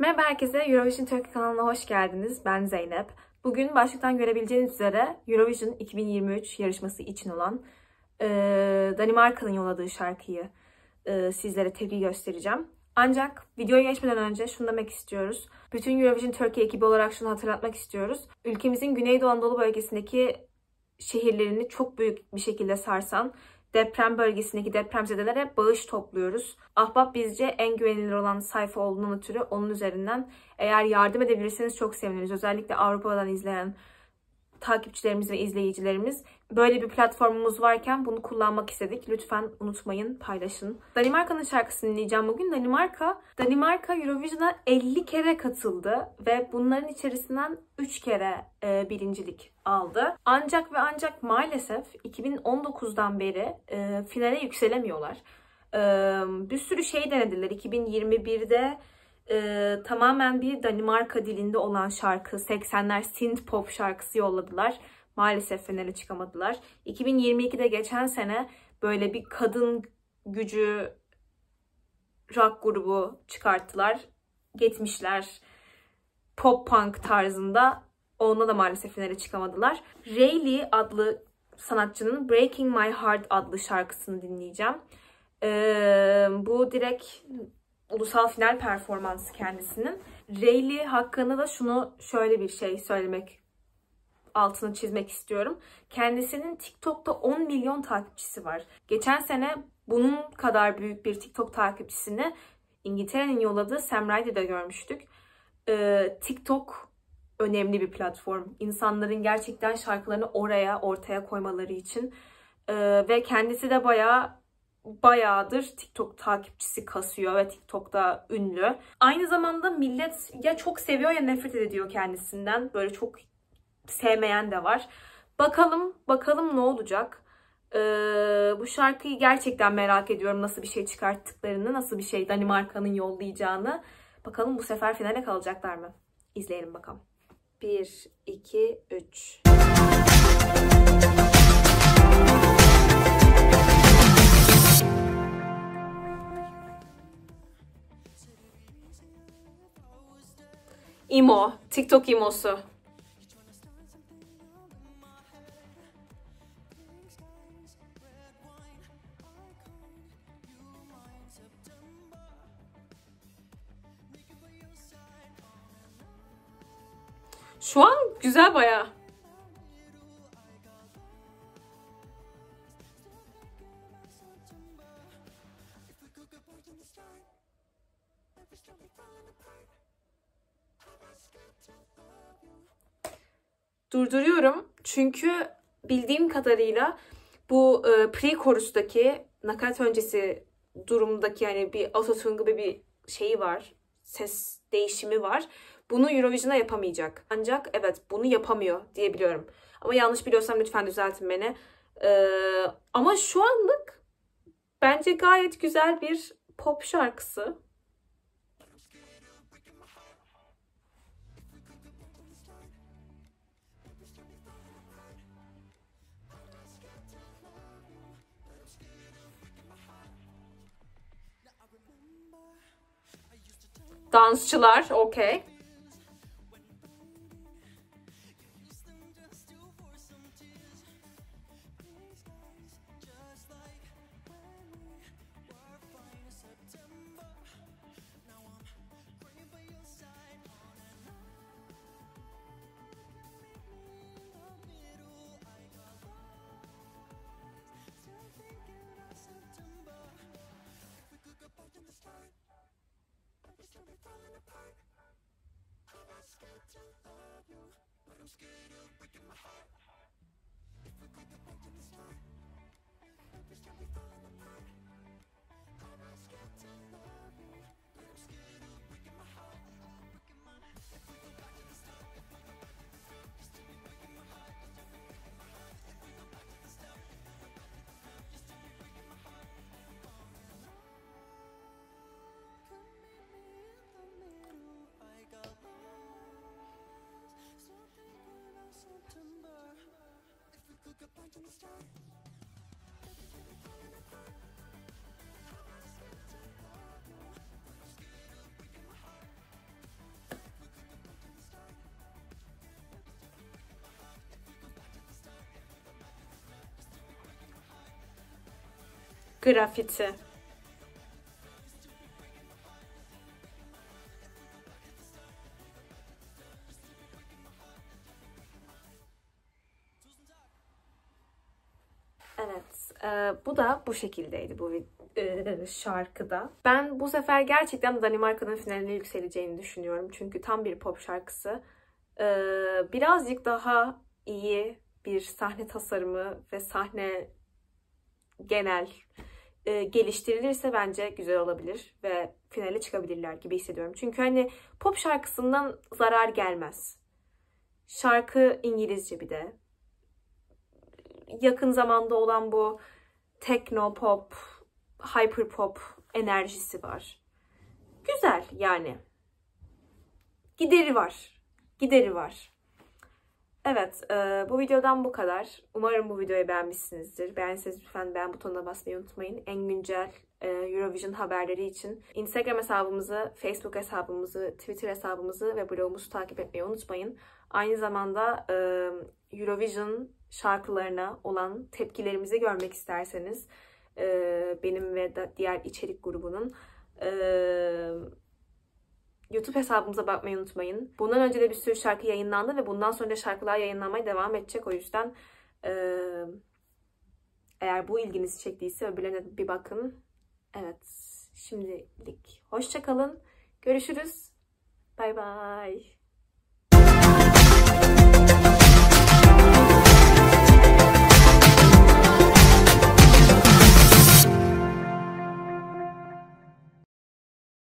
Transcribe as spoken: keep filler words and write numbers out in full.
Merhaba herkese, Eurovision Türkiye kanalına hoş geldiniz. Ben Zeynep. Bugün başlıktan görebileceğiniz üzere Eurovision iki bin yirmi üç yarışması için olan e, Danimarka'nın yolladığı şarkıyı e, sizlere tepki göstereceğim. Ancak videoya geçmeden önce şunu demek istiyoruz. Bütün Eurovision Türkiye ekibi olarak şunu hatırlatmak istiyoruz. Ülkemizin Güneydoğu Anadolu bölgesindeki şehirlerini çok büyük bir şekilde sarsan deprem bölgesindeki depremzedelere bağış topluyoruz. Ahbap bizce en güvenilir olan sayfa olduğundan ötürü onun üzerinden eğer yardım edebilirseniz çok seviniriz. Özellikle Avrupa'dan izleyen takipçilerimiz ve izleyicilerimiz. Böyle bir platformumuz varken bunu kullanmak istedik. Lütfen unutmayın, paylaşın. Danimarka'nın şarkısını dinleyeceğim bugün. Danimarka, Danimarka Eurovision'a elli kere katıldı ve bunların içerisinden üç kere e, birincilik aldı. Ancak ve ancak maalesef iki bin on dokuzdan beri e, finale yükselemiyorlar. E, bir sürü şey denediler. iki bin yirmi birde Ee, tamamen bir Danimarka dilinde olan şarkı, seksenler synth pop şarkısı yolladılar. Maalesef finale çıkamadılar. iki bin yirmi ikide geçen sene böyle bir kadın gücü rock grubu çıkarttılar. Geçmişler pop punk tarzında. Onunla da maalesef finale çıkamadılar. Reiley adlı sanatçının Breaking My Heart adlı şarkısını dinleyeceğim. Ee, bu direkt ulusal final performansı kendisinin. Reiley hakkında da şunu şöyle bir şey söylemek, altını çizmek istiyorum. Kendisinin TikTok'ta on milyon takipçisi var. Geçen sene bunun kadar büyük bir TikTok takipçisini İngiltere'nin yolladığı Reiley'de görmüştük. Ee, TikTok önemli bir platform. İnsanların gerçekten şarkılarını oraya, ortaya koymaları için. Ee, ve kendisi de bayağı bayağıdır TikTok takipçisi kasıyor ve TikTok'ta ünlü. Aynı zamanda millet ya çok seviyor ya nefret ediyor kendisinden. Böyle çok sevmeyen de var. Bakalım, bakalım ne olacak? Ee, bu şarkıyı gerçekten merak ediyorum. Nasıl bir şey çıkarttıklarını, nasıl bir şey Danimarka'nın yollayacağını. Bakalım bu sefer finale kalacaklar mı? İzleyelim bakalım. bir, iki, üç... İmo, TikTok imosu. Şu an güzel bayağı. Durduruyorum çünkü bildiğim kadarıyla bu e, pre-chorus'taki nakarat öncesi durumdaki yani bir autotune gibi bir şeyi var. Ses değişimi var. Bunu Eurovision'a yapamayacak. Ancak evet bunu yapamıyor diye biliyorum. Ama yanlış biliyorsam lütfen düzeltin beni. E, ama şu anlık bence gayet güzel bir pop şarkısı. Dansçılar, okey. grafiti. Evet, e, bu da bu şekildeydi bu e, şarkıda. Ben bu sefer gerçekten Danimarka'nın finaline yükseleceğini düşünüyorum. Çünkü tam bir pop şarkısı. E, birazcık daha iyi bir sahne tasarımı ve sahne genel e, geliştirilirse bence güzel olabilir. Ve finale çıkabilirler gibi hissediyorum. Çünkü hani pop şarkısından zarar gelmez. Şarkı İngilizce bir de. Yakın zamanda olan bu techno pop, hyper pop enerjisi var. Güzel yani. Gideri var. Gideri var. Evet, bu videodan bu kadar. Umarım bu videoyu beğenmişsinizdir. Beğenseniz lütfen beğen butonuna basmayı unutmayın. En güncel Eurovision haberleri için Instagram hesabımızı, Facebook hesabımızı, Twitter hesabımızı ve blogumuzu takip etmeyi unutmayın. Aynı zamanda Eurovision şarkılarına olan tepkilerimizi görmek isterseniz benim ve diğer içerik grubunun YouTube hesabımıza bakmayı unutmayın. Bundan önce de bir sürü şarkı yayınlandı ve bundan sonra da şarkılar yayınlanmaya devam edecek. O yüzden eğer bu ilginizi çektiyse öbürlerine bir bakın. Evet, şimdilik hoşça kalın. Görüşürüz. Bay bay.